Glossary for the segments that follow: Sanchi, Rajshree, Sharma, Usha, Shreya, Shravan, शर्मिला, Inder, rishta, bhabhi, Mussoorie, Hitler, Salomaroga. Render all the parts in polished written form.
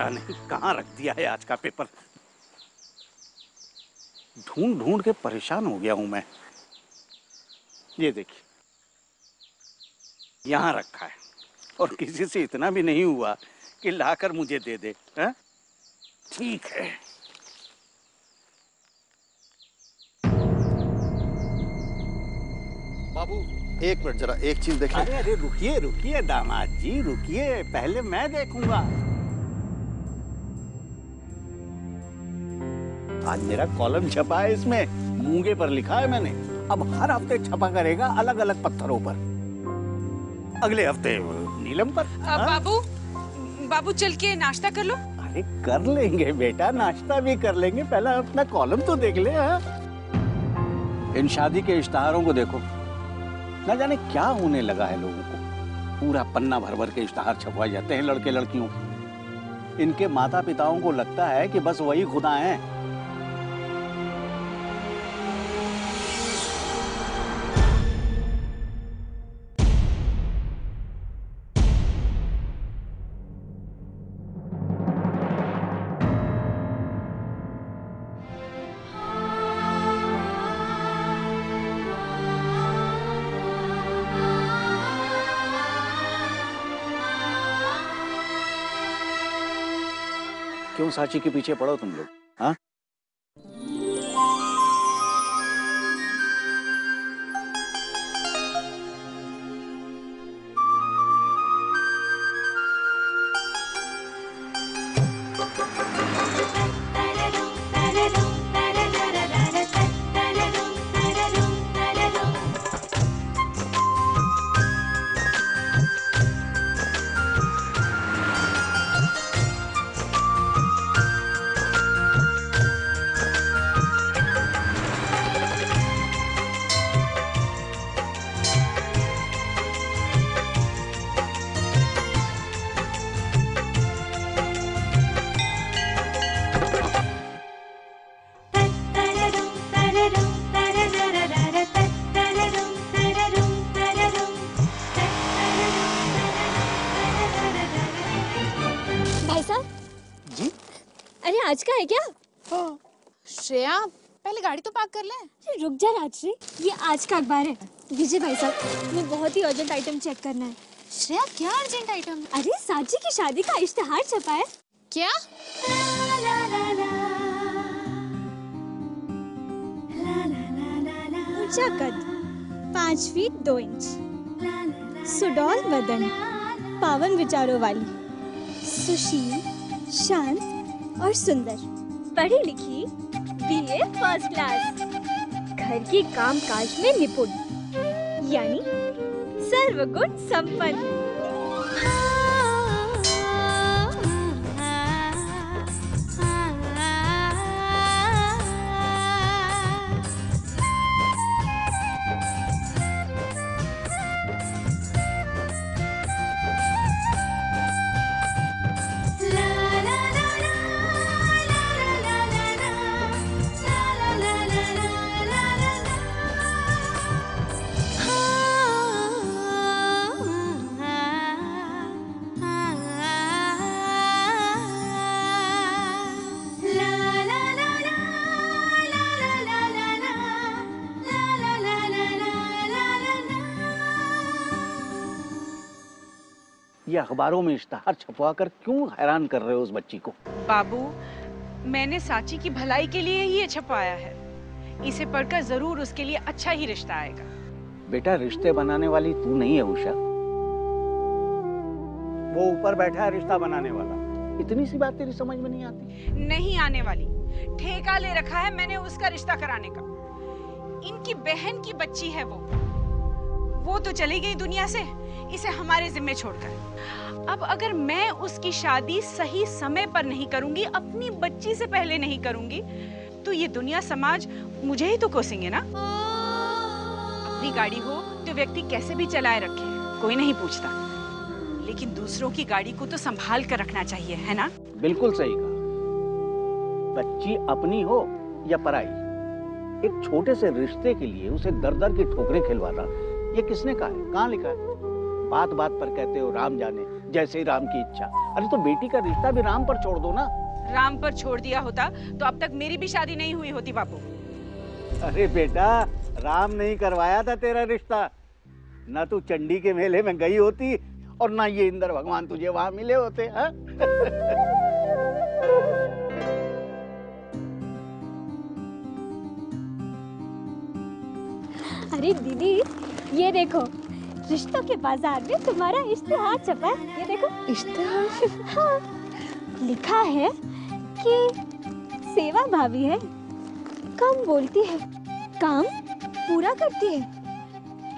पता नहीं कहाँ रख दिया है आज का पेपर। ढूंढ ढूंढ के परेशान हो गया हूं मैं। ये देखिए यहाँ रखा है और किसी से इतना भी नहीं हुआ कि लाकर मुझे दे दे। हाँ ठीक है, बाबू एक मिनट जरा एक चीज देखें। अरे रुकिए रुकिए दामाद जी, रुकिए, पहले मैं देखूंगा। आज मेरा कॉलम छपा है, इसमें मूंगे पर लिखा है मैंने। अब हर हफ्ते छपा करेगा अलग अलग पत्थरों पर, अगले हफ्ते नीलम पर। बाबू बाबू चल के नाश्ता कर लो। अरे कर लेंगे बेटा, नाश्ता भी कर लेंगे, पहला अपना कॉलम तो देख ले। इन शादी के इश्तहारों को देखो, ना जाने क्या होने लगा है लोगों को। पूरा पन्ना भर भर के इश्तहार छपवाए जाते हैं लड़के लड़कियों के। इनके माता पिताओं को लगता है कि बस वही खुदा हैं। क्यों सांची के पीछे पड़ो तुम लोग? हाँ आज का है क्या? हाँ। श्रेया पहले गाड़ी तो पार्क कर ले। रुक जा राजश्री, ये आज का अखबार है। विजय भाई साहब, मैं बहुत ही अर्जेंट आइटम चेक करना है। श्रेया क्या अर्जेंट आइटम? अरे सांची की शादी का इश्तेहार छपा है। क्या? ऊंचा कद 5 फीट 2 इंच, सुडौल बदन, पावन विचारों वाली, सुशील, शांत और सुंदर, पढ़ी लिखी, बीए फर्स्ट क्लास, घर के काम काज में निपुण, यानी सर्वगुण संपन्न। ये अखबारों में इश्तहार छपवा कर क्यों हैरान कर रहे हो उस बच्ची को? बाबू, मैंने सांची की भलाई के लिए ही ये छपाया है। इसे पढ़कर जरूर उसके लिए अच्छा ही रिश्ता आएगा। बेटा, रिश्ते बनाने वाली तू नहीं है उषा, वो ऊपर बैठा है रिश्ता बनाने वाला। इतनी सी बात तेरी समझ में नहीं आती? नहीं आने वाली। ठेका ले रखा है मैंने उसका रिश्ता कराने का। इनकी बहन की बच्ची है वो तो चली गई दुनिया से, इसे हमारे जिम्मे छोड़कर। अब अगर मैं उसकी शादी सही समय पर नहीं करूंगी, अपनी बच्ची से पहले नहीं करूंगी, तो ये दुनिया समाज मुझे ही तो कोसेंगे ना। अपनी गाड़ी हो तो व्यक्ति कैसे भी चलाए रखे, कोई नहीं पूछता, लेकिन दूसरों की गाड़ी को तो संभाल कर रखना चाहिए, है ना? बिल्कुल सही कहा। बच्ची अपनी हो या पराई, एक छोटे से रिश्ते के लिए उसे दर दर की ठोकरें खिलवाना, ये किसने कहा है? कहाँ लिखा है? बात बात पर कहते हो राम जाने, जैसे राम की इच्छा। अरे तो बेटी का रिश्ता भी राम पर छोड़ दो ना। राम पर छोड़ दिया होता तो अब तक मेरी भी शादी नहीं हुई होती बापू। अरे बेटा, राम नहीं करवाया था तेरा रिश्ता, ना तू चंडी के मेले में गई होती और ना ये इंद्र भगवान तुझे वहां मिले होते। अरे दीदी ये देखो, रिश्तों के बाजार में तुम्हारा इश्तेहार छपा है। ये देखो इश्तेहार, हाँ। लिखा है कि सेवा भावी है, कम बोलती है, काम पूरा करती है,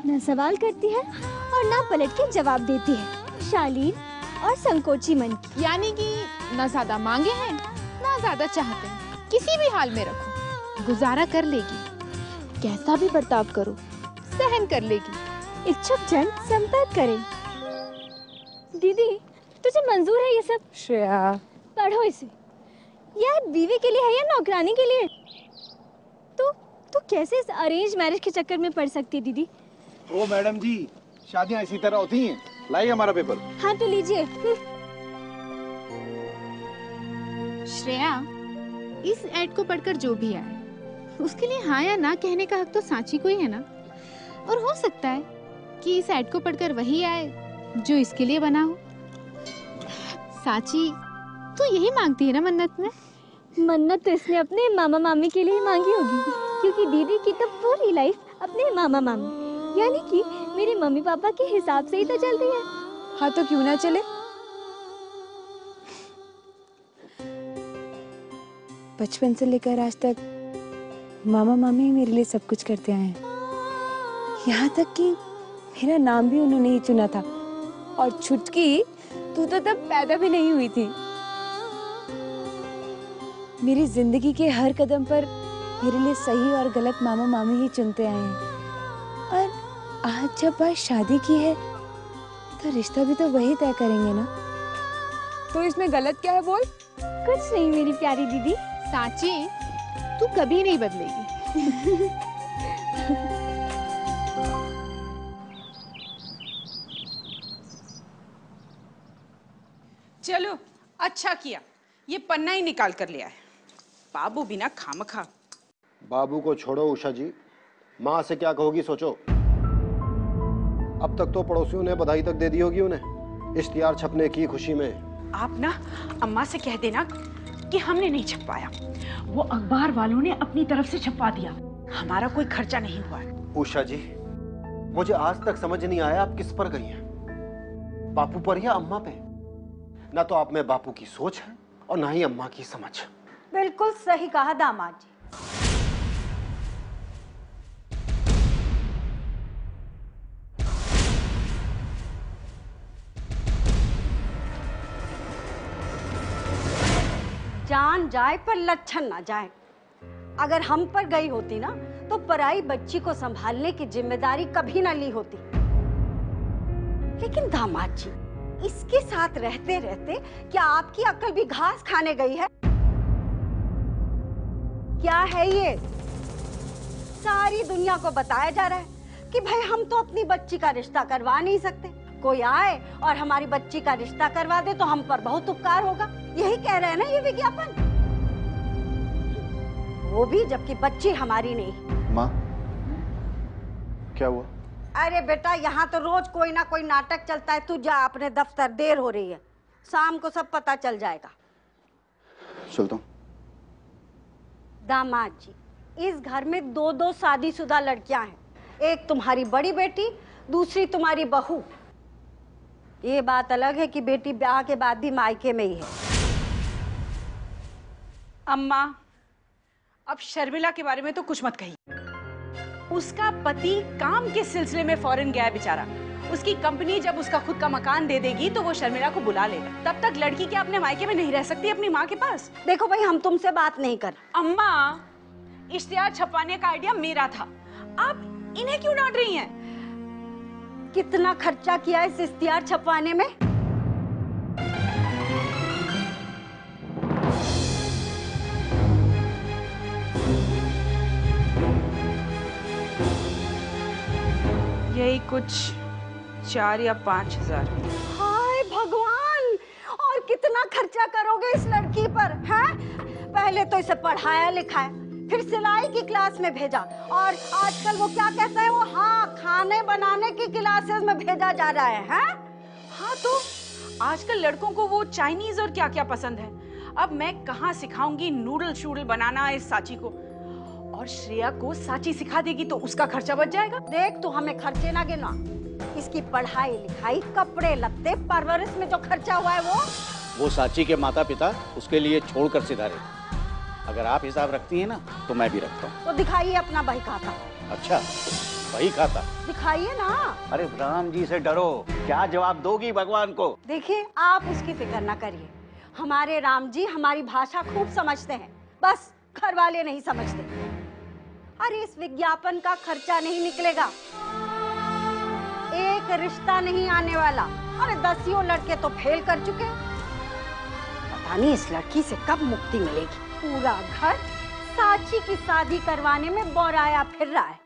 ना सवाल करती है और ना पलट के जवाब देती है, शालीन और संकोची मन की। यानी कि ना ज्यादा मांगे हैं ना ज्यादा चाहते हैं, किसी भी हाल में रखो गुजारा कर लेगी, कैसा भी बर्ताव करो सहन कर लेगी। इच्छुक जन संपर्क करें। दीदी तुझे मंजूर है ये सब? श्रेया पढ़ो इसे, यार बीवी के लिए है या नौकरानी के लिए? तो कैसे इस अरेंज मैरिज के चक्कर में पड़ सकती है दीदी? ओ मैडम जी, शादियां इसी तरह होती हैं। लाइए हमारा पेपर। हाँ तो लीजिए। श्रेया, इस एड को पढ़कर जो भी आए उसके लिए हाँ या ना कहने का हक तो सांची को ही है ना, और हो सकता है कि इस एड को पढ़कर वही आए जो इसके लिए बना हो। सांची तो यही मांगती है ना मन्नत में? मन्नत तो इसने अपने मामा मामी के लिए मांगी होगी, क्योंकि दीदी की तो पूरी लाइफ अपने मामा मामी यानी कि मेरे मम्मी पापा के हिसाब से ही तो चलती है। हाँ तो क्यों ना चले। बचपन से लेकर आज तक मामा मामी मेरे लिए सब कुछ करते आए हैं, यहाँ तक कि मेरा नाम भी उन्होंने ही चुना था। और छुटकी तू तो तब पैदा भी नहीं हुई थी। मेरी जिंदगी के हर कदम पर मेरे लिए सही और गलत मामा मामी ही चुनते आए हैं, और आज जब बात शादी की है तो रिश्ता भी तो वही तय करेंगे ना। तो इसमें गलत क्या है? बोल। कुछ नहीं मेरी प्यारी दीदी। सांची तू कभी नहीं बदलेगी। चलो अच्छा किया ये पन्ना ही निकाल कर लिया है, बाबू बिना खामखा। बाबू को छोड़ो उषा जी, माँ से क्या कहोगी सोचो। अब तक तो पड़ोसियों ने बधाई तक दे दी होगी उन्हें इश्तिहार छपने की खुशी में। आप ना अम्मा से कह देना कि हमने नहीं छपवाया, वो अखबार वालों ने अपनी तरफ से छपवा दिया, हमारा कोई खर्चा नहीं हुआ। उषा जी मुझे आज तक समझ नहीं आया आप किस पर गई हैं, बापू पर या अम्मा पे? ना तो आप में बापू की सोच है और ना ही अम्मा की समझ। बिल्कुल सही कहा दामाद जी। जान जाए पर लक्षण ना जाए। अगर हम पर गई होती ना तो पराई बच्ची को संभालने की जिम्मेदारी कभी ना ली होती। लेकिन दामाद जी इसके साथ रहते रहते क्या आपकी अक्ल भी घास खाने गई है? क्या है ये? सारी दुनिया को बताया जा रहा है कि भाई हम तो अपनी बच्ची का रिश्ता करवा नहीं सकते, कोई आए और हमारी बच्ची का रिश्ता करवा दे तो हम पर बहुत उपकार होगा, यही कह रहे हैं ना ये विज्ञापन? वो भी जबकि बच्ची हमारी नहीं। माँ क्या हुआ? अरे बेटा यहाँ तो रोज कोई ना कोई नाटक चलता है, तू जा अपने दफ्तर, देर हो रही है, शाम को सब पता चल जाएगा। चलता हूँ। दामाद जी इस घर में 2-2 शादीशुदा लड़कियां हैं, एक तुम्हारी बड़ी बेटी दूसरी तुम्हारी बहू। ये बात अलग है कि बेटी ब्याह के बाद भी मायके में ही है। अम्मा अब शर्मिला के बारे में तो कुछ मत कहिए, उसका पति काम के सिलसिले में फॉरेन गया है बेचारा, उसकी कंपनी जब उसका खुद का मकान दे देगी तो वो शर्मिला को बुला लेगा, तब तक लड़की क्या अपने मायके में नहीं रह सकती अपनी माँ के पास? देखो भाई हम तुमसे बात नहीं कर। अम्मा इश्तिहार छपाने का आइडिया मेरा था, आप इन्हें क्यों डांट रही हैं? कितना खर्चा किया इस इश्तिहार छपाने में? यही कुछ 4 या 5 हजार। हाय भगवान। कितना खर्चा करोगे इस लड़की पर हैं? पहले तो इसे पढ़ाया लिखाया, फिर सिलाई की क्लास में भेजा, और आजकल वो क्या कहता है वो, हाँ, खाने बनाने की क्लासेस में भेजा जा रहा है, हैं? हाँ, तो आजकल लड़कों को वो चाइनीज और क्या क्या पसंद है। अब मैं कहाँ सिखाऊंगी नूडल शूडल बनाना इस सांची को, और श्रेया को सांची सिखा देगी तो उसका खर्चा बच जाएगा। देख तू हमें खर्चे ना गिना, इसकी पढ़ाई लिखाई, कपड़े लत्ते, परवरिश में जो खर्चा हुआ है वो सांची के माता पिता उसके लिए छोड़कर सिधारे। अगर आप हिसाब रखती हैं ना तो मैं भी रखता हूँ। तो दिखाइए अपना बही खाता। अच्छा बही खाता दिखाइए ना। अरे राम जी से डरो, क्या जवाब दोगी भगवान को। देखिए आप उसकी फिक्र ना करिए, हमारे राम जी हमारी भाषा खूब समझते हैं, बस घर वाले नहीं समझते। अरे इस विज्ञापन का खर्चा नहीं निकलेगा, एक रिश्ता नहीं आने वाला, अरे दसियों लड़के तो फेल कर चुके। पता नहीं इस लड़की से कब मुक्ति मिलेगी। पूरा घर सांची की शादी करवाने में बौराया फिर रहा है।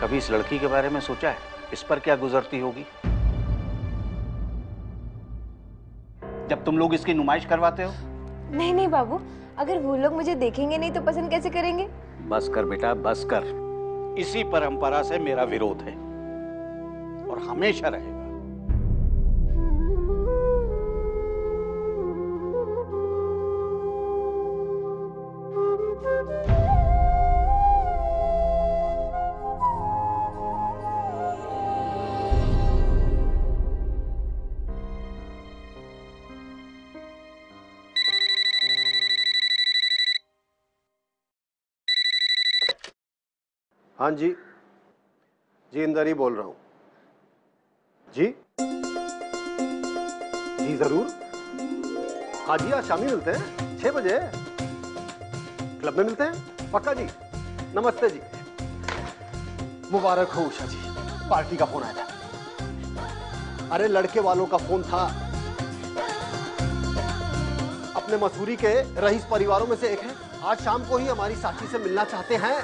कभी इस लड़की के बारे में सोचा है इस पर क्या गुजरती होगी? जब तुम लोग इसकी नुमाइश करवाते हो। नहीं नहीं बाबू, अगर वो लोग मुझे देखेंगे नहीं तो पसंद कैसे करेंगे। बस कर बेटा बस कर, इसी परंपरा से मेरा विरोध है और हमेशा रहेगा। हाँ जी जी, इंदर ही बोल रहा हूँ जी। जी जरूर, हाँ जी आज शाम ही मिलते हैं 6 बजे, क्लब में मिलते हैं पक्का जी। नमस्ते जी, मुबारक हो उषा जी, पार्टी का फोन आया था। अरे लड़के वालों का फोन था, अपने मसूरी के रईस परिवारों में से एक है, आज शाम को ही हमारी सांची से मिलना चाहते हैं।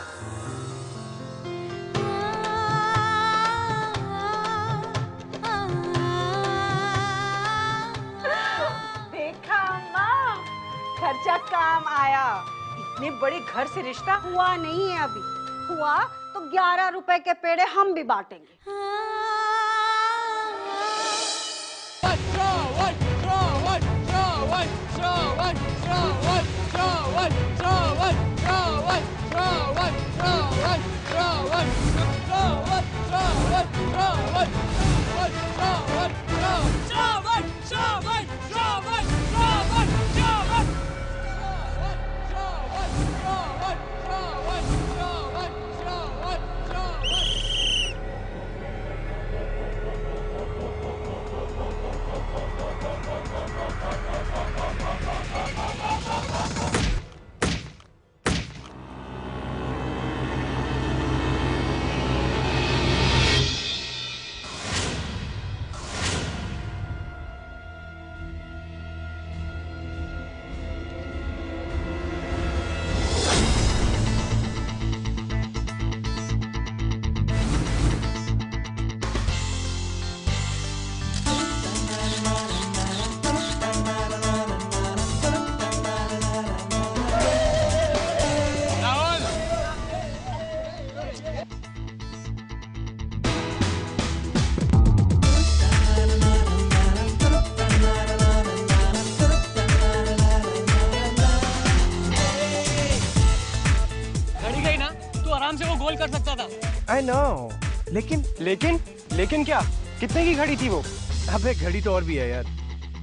खर्चा काम आया, इतने बड़े घर से रिश्ता हुआ नहीं है, अभी हुआ तो 11 रुपए के पेड़े हम भी बांटेंगे। कर सकता था। I know. लेकिन लेकिन लेकिन क्या? कितने की घड़ी थी वो? अबे घड़ी तो और भी है यार।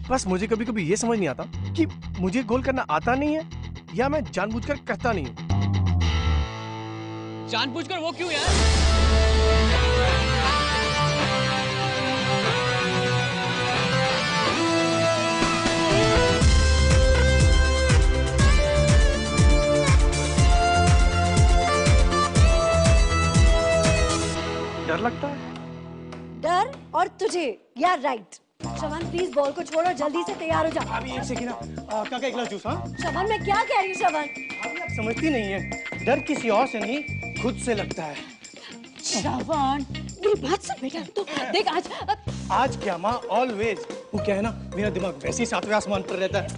बस मुझे कभी कभी ये समझ नहीं आता कि मुझे गोल करना आता नहीं है या मैं जानबूझकर करता नहीं हूँ। जानबूझकर वो क्यों यार? डर लगता है। डर और तुझे यार राइट। श्रवण प्लीज बॉल को छोड़ और जल्दी से तैयार हो जा। अभी एक सेकंड काका एक गिलास जूस। हाँ श्रवण मैं क्या कह रही हूँ श्रवण। अभी आप समझती नहीं है, डर किसी और से नहीं खुद से लगता है। श्रवण मेरी बात सुन बेटा, तू देख आज क्या माँ ऑलवेज। वो क्या है ना मेरा दिमाग वैसे ही सातवें आसमान पर रहता है।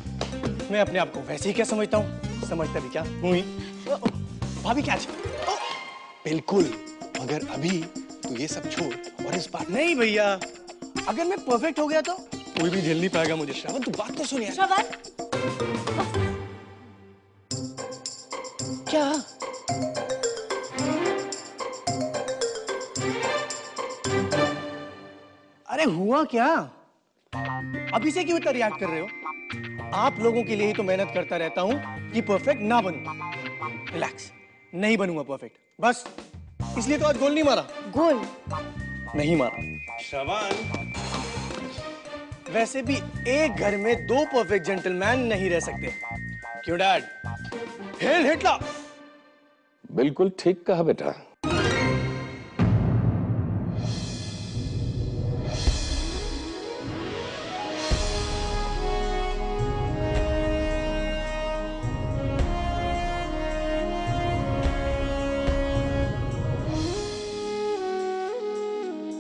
मैं अपने आप को वैसे ही क्या समझता हूँ, समझता भी क्या हूँ ही। भाभी क्या बिल्कुल, मगर अभी तो ये सब छोड़ और इस बात नहीं भैया। अगर मैं परफेक्ट हो गया तो कोई भी झेल नहीं पाएगा मुझे। श्रवण तू बात तो सुन यार। श्रवण क्या अरे हुआ क्या? अभी से क्यों इतना रिएक्ट कर रहे हो? आप लोगों के लिए ही तो मेहनत करता रहता हूं कि परफेक्ट ना बनूं। रिलैक्स, नहीं बनूंगा परफेक्ट, बस इसलिए तो आज गोल नहीं मारा। गोल नहीं मारा श्रवण। वैसे भी एक घर में दो परफेक्ट जेंटलमैन नहीं रह सकते। क्यों डैड? Hello Hitler. बिल्कुल ठीक कहा बेटा।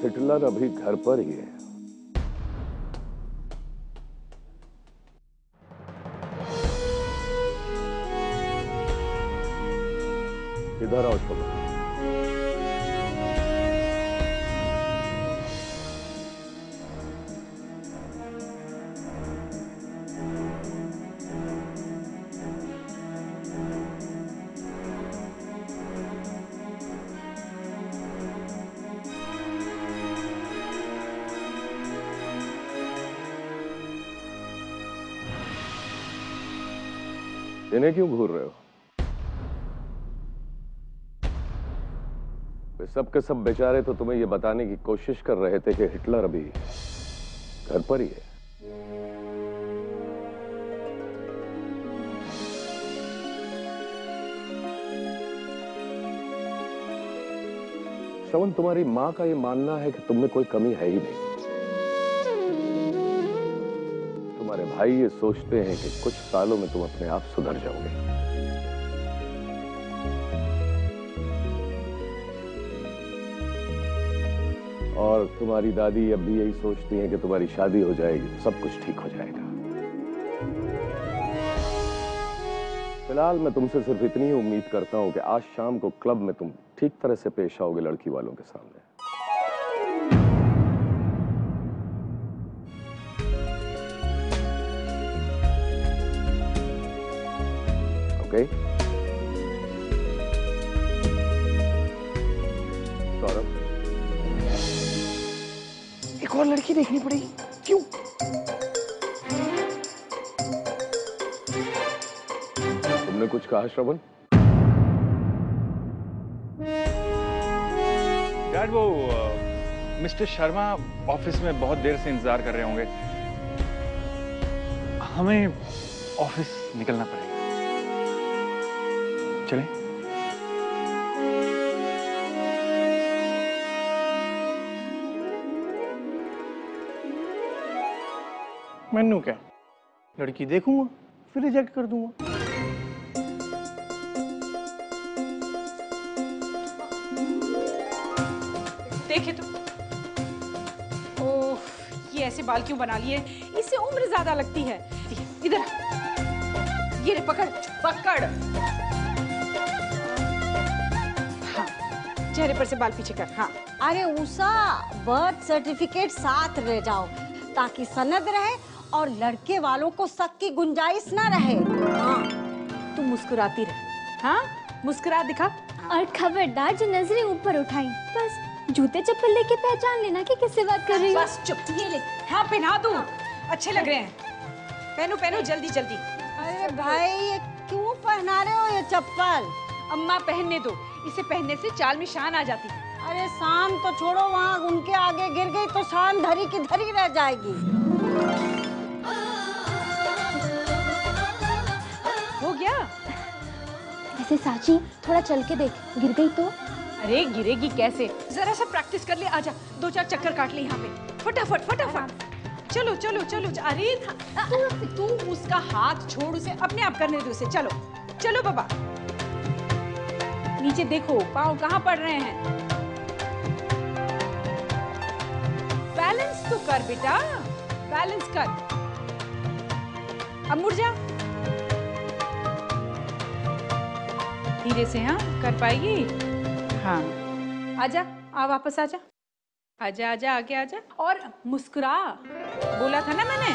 हिटलर अभी घर पर ही है। इधर आओ तुम। इन्हें क्यों घूर रहे हो? वे सब के सब बेचारे तो तुम्हें ये बताने की कोशिश कर रहे थे कि हिटलर अभी घर पर ही है। श्रवण तुम्हारी मां का ये मानना है कि तुम में कोई कमी है ही नहीं। तुम्हारे भाई ये सोचते हैं कि कुछ सालों में तुम अपने आप सुधर जाओगे। और तुम्हारी दादी अब भी यही सोचती है कि तुम्हारी शादी हो जाएगी, सब कुछ ठीक हो जाएगा। फिलहाल मैं तुमसे सिर्फ इतनी ही उम्मीद करता हूं कि आज शाम को क्लब में तुम ठीक तरह से पेश आओगे लड़की वालों के सामने। सौरभ एक और लड़की देखनी पड़ेगी। क्यों? तुमने कुछ कहा श्रवण? डैड वो मिस्टर शर्मा ऑफिस में बहुत देर से इंतजार कर रहे होंगे, हमें ऑफिस निकलना पड़ेगा। चले मैनू क्या लड़की देखूंगा फिर रिजेक्ट कर दूंगा। देखे तो ओह ये ऐसे बाल क्यों बना लिए, इससे उम्र ज्यादा लगती है। इधर ये रे पकड़ पकड़, चेहरे पर से बाल पीछे कर। हाँ अरे उषा बर्थ सर्टिफिकेट साथ ले जाओ ताकि सनद रहे और लड़के वालों को शक की गुंजाइश ना रहे। हाँ तुम मुस्कुराती रहे। हाँ मुस्कुरा दिखा और खबरदार जो नजरें ऊपर उठाई, बस जूते चप्पल लेके पहचान लेना कि किससे बात कर रही हो। बस चुप, ये ले। हाँ पहना दूं, अच्छे लग रहे हैं, पहनो पहनो जल्दी जल्दी। अरे भाई ये क्यों पहना रहे हो ये चप्पल? अम्मा पहनने दो, इसे पहनने से चाल में शान आ जाती। अरे शान तो छोड़ो, वहाँ उनके आगे गिर गई तो शान धरी की धरी रह जाएगी। हो गया? ऐसे सांची थोड़ा चल के देख, गिर गई तो? अरे गिरेगी कैसे, जरा सा प्रैक्टिस कर ले, आजा दो चार चक्कर काट ले यहाँ पे, फटाफट फटाफट। चलो चलो चलो, अरे तू उसका हाथ छोड़, उसे अपने आप करने दो उसे। चलो चलो बाबा, नीचे देखो पाँव कहाँ पड़ रहे हैं, बैलेंस तो कर बेटा, बैलेंस कर। अब मुड़ जा धीरे से। हाँ कर पाएगी, हाँ आजा, आ वापस आजा, आजा आजा आगे आजा, और मुस्कुरा, बोला था ना मैंने।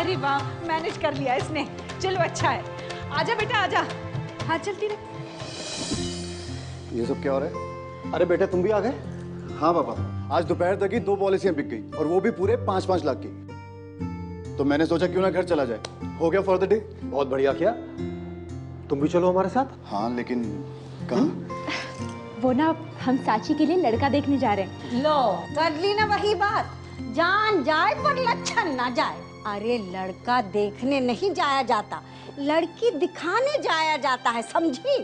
अरे वाह, मैनेज कर लिया इसने, चलो अच्छा है। आजा बेटा आजा, हाँ चलती रहे। ये सब क्या हो रहा है? अरे बेटा तुम भी आ गए? हाँ पापा, आज दोपहर तक ही 2 पॉलिसियां बिक गई और वो भी पूरे 5-5 लाख की, तो मैंने सोचा क्यों ना घर चला जाए। हो गया फॉर द डे, बहुत बढ़िया किया। तुम भी चलो हमारे साथ। हाँ लेकिन कहाँ? वो ना हम सांची के लिए लड़का देखने जा रहे हैं। लो कर ली ना वही बात, जान जाए पर लक्षण ना जाए। अरे लड़का देखने नहीं जाया जाता, लड़की दिखाने जाया जाता है, समझी?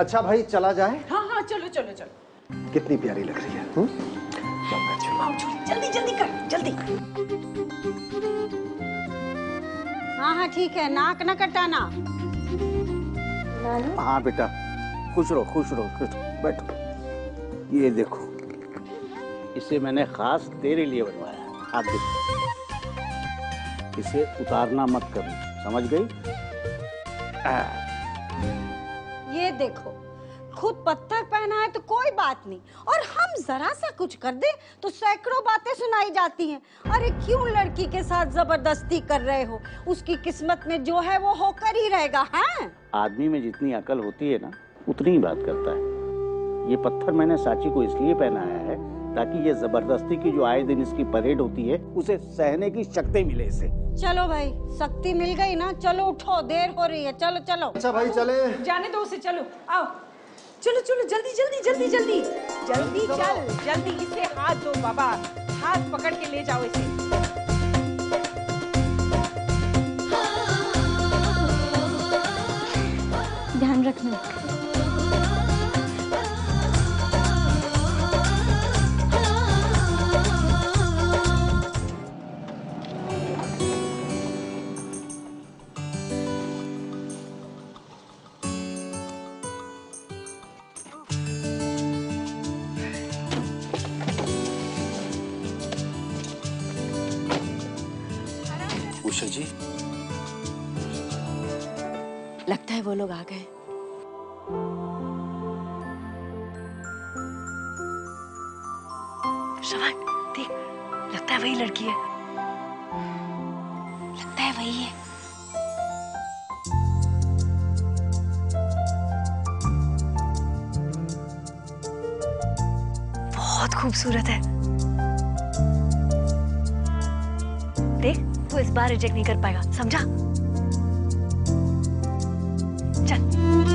अच्छा भाई चला जाए? हाँ हाँ चलो चलो चलो। कितनी प्यारी लग रही है। जल्दी जल्दी कर, जल्दी। हाँ हाँ ठीक है, नाक ना कटाना। हाँ बेटा खुश रहो, खुश रहो, खुश रहो। बैठो, ये देखो इसे मैंने खास तेरे लिए बनवाया। आप देखो, इसे उतारना मत करो, समझ गई? ये देखो खुद पत्थर पहना है तो कोई बात नहीं, और हम जरा सा कुछ कर दे तो सैकड़ों बातें सुनाई जाती हैं। अरे क्यों लड़की के साथ जबरदस्ती कर रहे हो? उसकी किस्मत में जो है वो होकर ही रहेगा। हाँ आदमी में जितनी अकल होती है ना उतनी ही बात करता है। ये पत्थर मैंने सांची को इसलिए पहनाया है ताकि ये जबरदस्ती की जो आए दिन इसकी परेड होती है उसे सहने की शक्ति मिले इसे। चलो भाई, शक्ति मिल गई ना, चलो उठो, देर हो रही है, चलो चलो। अच्छा भाई चले? जाने दो उसे, चलो आओ चलो चलो जल्दी जल्दी जल्दी जल्दी जल्दी चल जल्दी। इसे हाथ दो बाबा, हाथ पकड़ के ले जाओ इसे। ध्यान रखना। उषा जी लगता है वो लोग आ गए। श्रवण देख, लगता है वही लड़की है, लगता है वही है। बहुत खूबसूरत है, देख इस बार रिजेक्ट नहीं कर पाएगा, समझा? चल।